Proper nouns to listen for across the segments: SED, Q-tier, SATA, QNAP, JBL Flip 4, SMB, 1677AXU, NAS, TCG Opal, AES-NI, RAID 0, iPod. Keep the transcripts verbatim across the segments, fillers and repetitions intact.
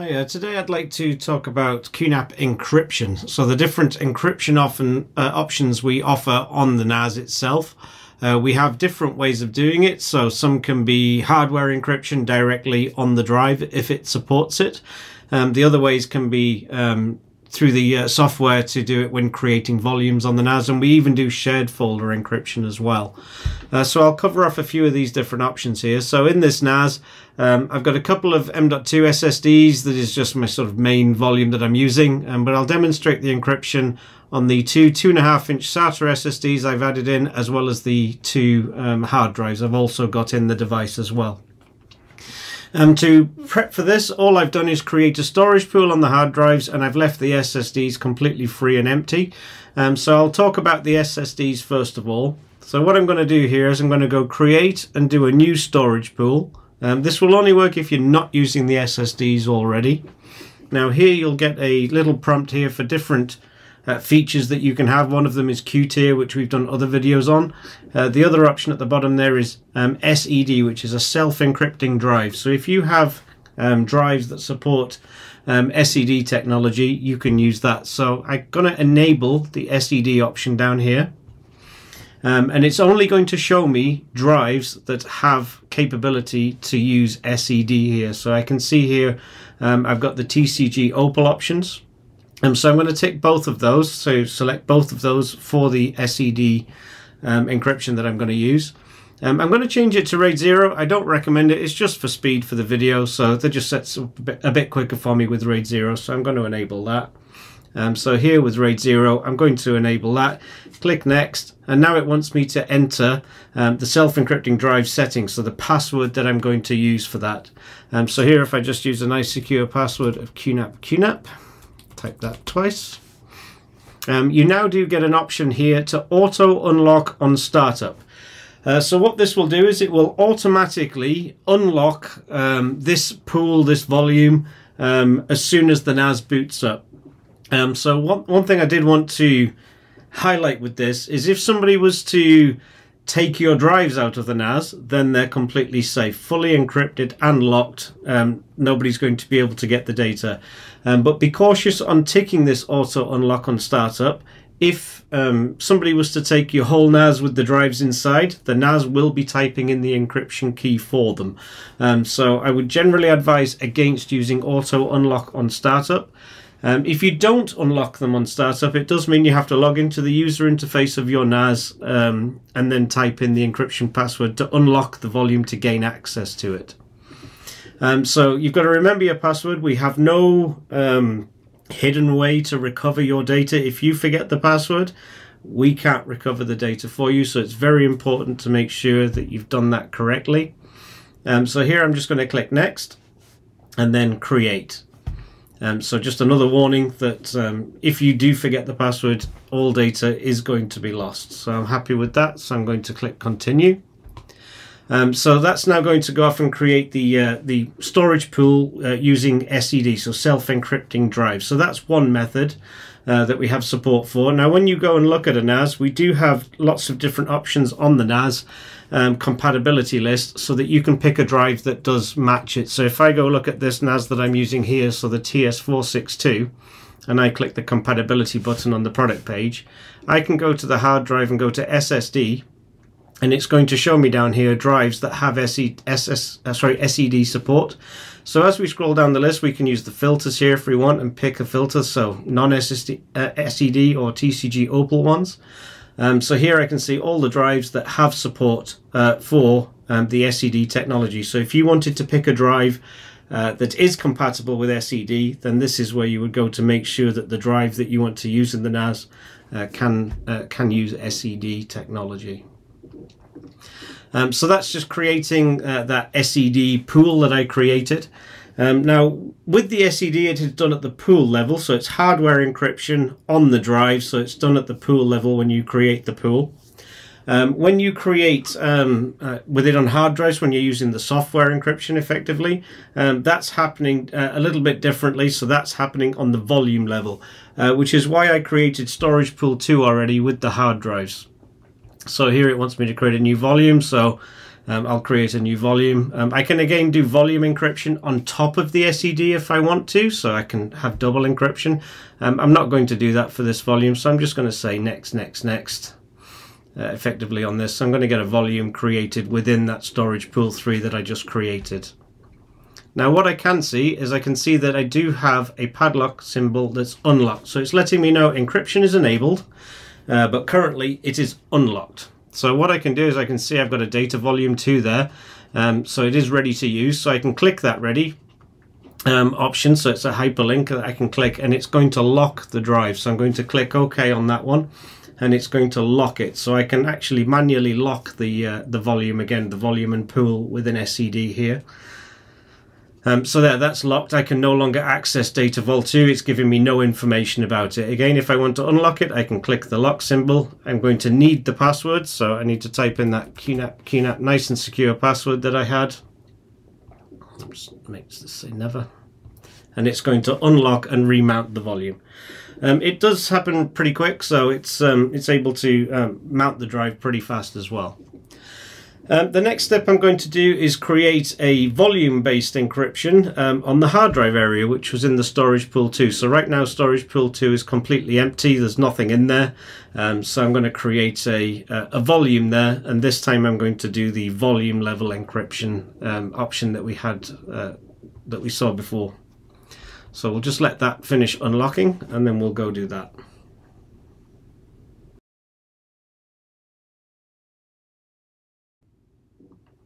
Hi, uh, today I'd like to talk about Q NAP encryption. So the different encryption often, uh, options we offer on the N A S itself. Uh, we have different ways of doing it. So some can be hardware encryption directly on the drive if it supports it. Um, the other ways can be um, through the uh, software to do it when creating volumes on the N A S, and we even do shared folder encryption as well. Uh, so I'll cover off a few of these different options here. So in this N A S, um, I've got a couple of M dot two S S Ds. That is just my sort of main volume that I'm using, um, but I'll demonstrate the encryption on the two two and a half inch SATA S S Ds I've added in, as well as the two um, hard drives I've also got in the device as well. Um, to prep for this, all I've done is create a storage pool on the hard drives, and I've left the S S Ds completely free and empty. Um, so I'll talk about the S S Ds first of all. So what I'm going to do here is I'm going to go create and do a new storage pool. Um, this will only work if you're not using the S S Ds already. Now here you'll get a little prompt here for different Uh, features that you can have. One of them is Q tier, which we've done other videos on. Uh, the other option at the bottom there is um, S E D, which is a self-encrypting drive. So if you have um, drives that support um, S E D technology, you can use that. So I'm going to enable the S E D option down here. Um, and it's only going to show me drives that have capability to use S E D here. So I can see here um, I've got the T C G Opal options. Um, so I'm going to tick both of those, so select both of those for the S E D um, encryption that I'm going to use. Um, I'm going to change it to RAID zero. I don't recommend it, it's just for speed for the video, so that just sets up a bit, a bit quicker for me with RAID zero, so I'm going to enable that. Um, so here with RAID zero, I'm going to enable that, click next, and now it wants me to enter um, the self-encrypting drive settings, so the password that I'm going to use for that. Um, so here if I just use a nice secure password of Q NAP Q NAP, type that twice. Um, you now do get an option here to auto unlock on startup. Uh, so what this will do is it will automatically unlock um, this pool, this volume, um, as soon as the N A S boots up. Um, so one, one thing I did want to highlight with this is if somebody was to take your drives out of the N A S, then they're completely safe, fully encrypted and locked. Um, nobody's going to be able to get the data. Um, but be cautious on ticking this auto unlock on startup. If um, somebody was to take your whole N A S with the drives inside, the N A S will be typing in the encryption key for them. Um, so I would generally advise against using auto unlock on startup. Um, if you don't unlock them on startup, it does mean you have to log into the user interface of your N A S um, and then type in the encryption password to unlock the volume to gain access to it. Um, so you've got to remember your password. We have no um, hidden way to recover your data. If you forget the password, we can't recover the data for you. So it's very important to make sure that you've done that correctly. Um, so here I'm just going to click next and then create. Um, so just another warning that um, if you do forget the password, all data is going to be lost. So I'm happy with that. So I'm going to click continue. Um, so that's now going to go off and create the, uh, the storage pool uh, using S E D, so self-encrypting drive. So that's one method uh, that we have support for. Now when you go and look at a N A S, we do have lots of different options on the N A S um, compatibility list so that you can pick a drive that does match it. So if I go look at this N A S that I'm using here, so the T S four sixty-two, and I click the compatibility button on the product page, I can go to the hard drive and go to S S D. And it's going to show me down here drives that have S E, S S, uh, sorry, S E D support. So as we scroll down the list, we can use the filters here if we want and pick a filter, so non-S E D uh, or T C G Opal ones. Um, so here I can see all the drives that have support uh, for um, the S E D technology. So if you wanted to pick a drive uh, that is compatible with S E D, then this is where you would go to make sure that the drive that you want to use in the N A S uh, can, uh, can use S E D technology. Um, so that's just creating uh, that S E D pool that I created. Um, now with the S E D, it is done at the pool level, so it's hardware encryption on the drive, so it's done at the pool level when you create the pool. Um, when you create um, uh, with it on hard drives, when you're using the software encryption effectively, um, that's happening uh, a little bit differently, so that's happening on the volume level, uh, which is why I created storage pool two already with the hard drives. So here it wants me to create a new volume, so um, I'll create a new volume. Um, I can again do volume encryption on top of the S E D if I want to, so I can have double encryption. Um, I'm not going to do that for this volume, so I'm just going to say next, next, next, uh, effectively on this. So I'm going to get a volume created within that storage pool three that I just created. Now what I can see is I can see that I do have a padlock symbol that's unlocked. So it's letting me know encryption is enabled, uh, but currently it is unlocked. So what I can do is I can see I've got a data volume two there. Um, so it is ready to use. So I can click that ready um, option. So it's a hyperlink that I can click and it's going to lock the drive. So I'm going to click OK on that one and it's going to lock it. So I can actually manually lock the, uh, the volume again, the volume and pool within S E D here. Um, so there, that's locked. I can no longer access Data Vault two. It's giving me no information about it. Again, if I want to unlock it, I can click the lock symbol. I'm going to need the password, so I need to type in that Q NAP, Q NAP nice and secure password that I had. Oops, makes this say never. And it's going to unlock and remount the volume. Um, it does happen pretty quick, so it's, um, it's able to um, mount the drive pretty fast as well. Um, the next step I'm going to do is create a volume-based encryption um, on the hard drive area, which was in the storage pool two. So right now storage pool two is completely empty, there's nothing in there. Um, so I'm going to create a, uh, a volume there, and this time I'm going to do the volume level encryption um, option that we had, uh, that we saw before. So we'll just let that finish unlocking and then we'll go do that.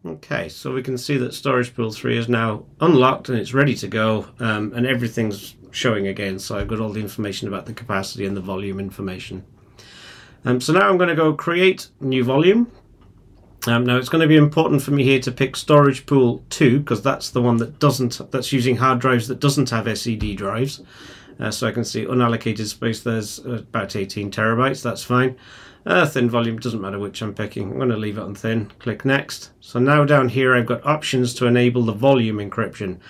Okay, so we can see that storage pool three is now unlocked and it's ready to go, um, and everything's showing again. So I've got all the information about the capacity and the volume information. Um, so now I'm going to go create new volume. Um, now it's going to be important for me here to pick storage pool two, because that's the one that doesn't, that's using hard drives that doesn't have S E D drives. Uh, so I can see unallocated space, there's about eighteen terabytes, that's fine. Uh, thin volume, doesn't matter which I'm picking, I'm going to leave it on thin, click next. So now down here I've got options to enable the volume encryption.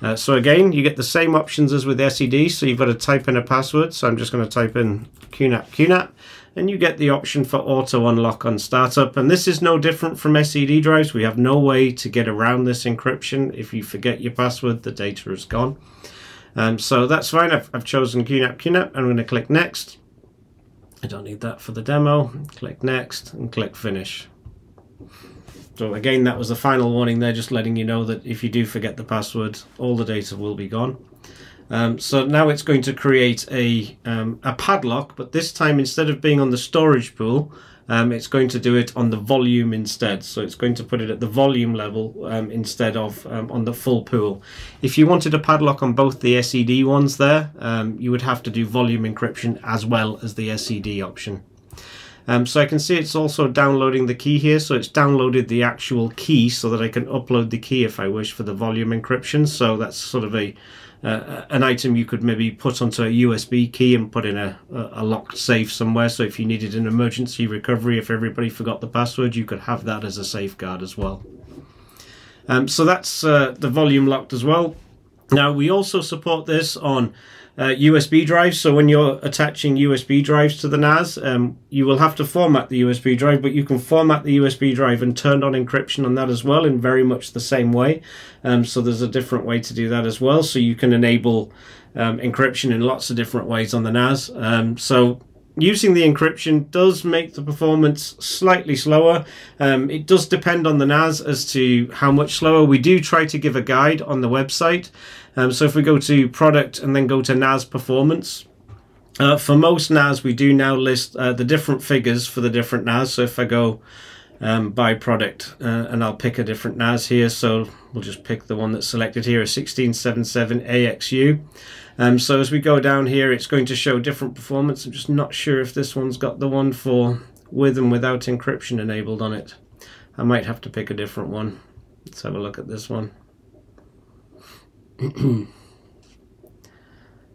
Uh, so again, you get the same options as with S E D, so you've got to type in a password, so I'm just going to type in Q NAP, Q NAP, and you get the option for auto unlock on startup, and this is no different from S E D drives. We have no way to get around this encryption. If you forget your password, the data is gone. Um, so that's fine, I've, I've chosen Q NAP, Q NAP, I'm going to click next. I don't need that for the demo, click next and click finish. So again, that was the final warning there, just letting you know that if you do forget the password, all the data will be gone. Um, so now it's going to create a, um, a padlock, but this time instead of being on the storage pool, um, it's going to do it on the volume instead. So it's going to put it at the volume level um, instead of um, on the full pool. If you wanted a padlock on both the S E D ones there, um, you would have to do volume encryption as well as the S E D option. Um, so I can see it's also downloading the key here, so it's downloaded the actual key so that I can upload the key if I wish for the volume encryption. So that's sort of a uh, an item you could maybe put onto a U S B key and put in a, a locked safe somewhere. So if you needed an emergency recovery, if everybody forgot the password, you could have that as a safeguard as well. Um, so that's uh, the volume locked as well. Now we also support this on uh, U S B drives, so when you're attaching U S B drives to the N A S, um, you will have to format the U S B drive, but you can format the U S B drive and turn on encryption on that as well in very much the same way. Um, so there's a different way to do that as well, so you can enable um, encryption in lots of different ways on the N A S. Um, so using the encryption does make the performance slightly slower. Um, it does depend on the N A S as to how much slower. We do try to give a guide on the website. Um, so if we go to product and then go to N A S performance, uh, for most N A S we do now list uh, the different figures for the different N A S. So if I go um, by product uh, and I'll pick a different N A S here, so we'll just pick the one that's selected here, a sixteen seventy-seven A X U. Um, so as we go down here, it's going to show different performance. I'm just not sure if this one's got the one for with and without encryption enabled on it. I might have to pick a different one. Let's have a look at this one.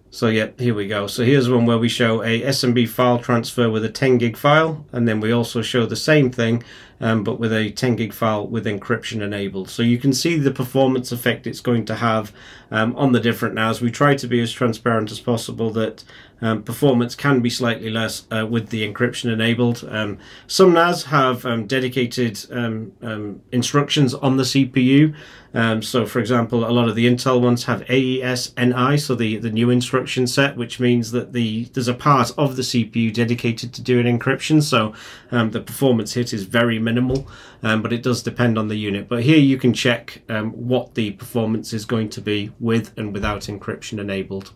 So yeah, here we go. So here's one where we show a S M B file transfer with a ten gig file, and then we also show the same thing um, but with a ten gig file with encryption enabled. So you can see the performance effect it's going to have um, on the different N A S. We try to be as transparent as possible that um, performance can be slightly less uh, with the encryption enabled. Um, some N A S have um, dedicated um, um, instructions on the C P U. Um, so for example, a lot of the Intel ones have A E S N I, so the, the new instruction set, which means that the there's a part of the C P U dedicated to doing encryption, so um, the performance hit is very minimal, um, but it does depend on the unit. But here you can check um, what the performance is going to be with and without encryption enabled.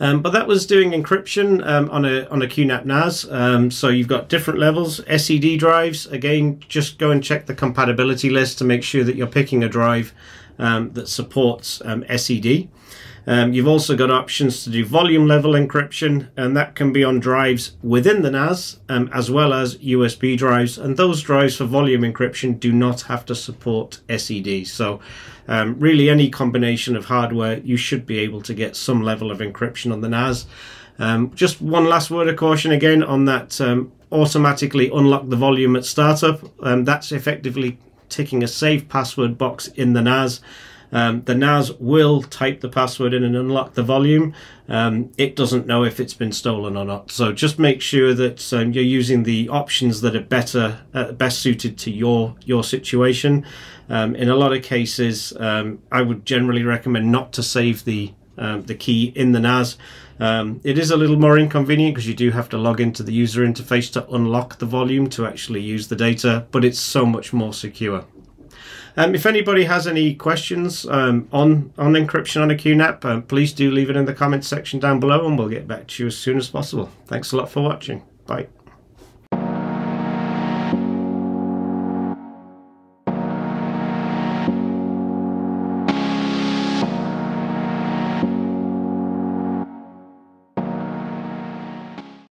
Um, but that was doing encryption um, on a on a Q NAP N A S. Um, so you've got different levels. S E D drives, again, just go and check the compatibility list to make sure that you're picking a drive um, that supports um, S E D. Um, you've also got options to do volume level encryption, and that can be on drives within the N A S um, as well as U S B drives, and those drives for volume encryption do not have to support S E D. So um, really any combination of hardware, you should be able to get some level of encryption on the N A S. Um, just one last word of caution again on that um, automatically unlock the volume at startup. Um, that's effectively ticking a safe password box in the N A S. Um, the N A S will type the password in and unlock the volume. Um, it doesn't know if it's been stolen or not. So just make sure that um, you're using the options that are better, uh, best suited to your, your situation. Um, in a lot of cases, um, I would generally recommend not to save the, um, the key in the N A S. Um, it is a little more inconvenient because you do have to log into the user interface to unlock the volume to actually use the data, but it's so much more secure. Um, if anybody has any questions um, on, on encryption on a Q NAP, um, please do leave it in the comments section down below and we'll get back to you as soon as possible. Thanks a lot for watching. Bye.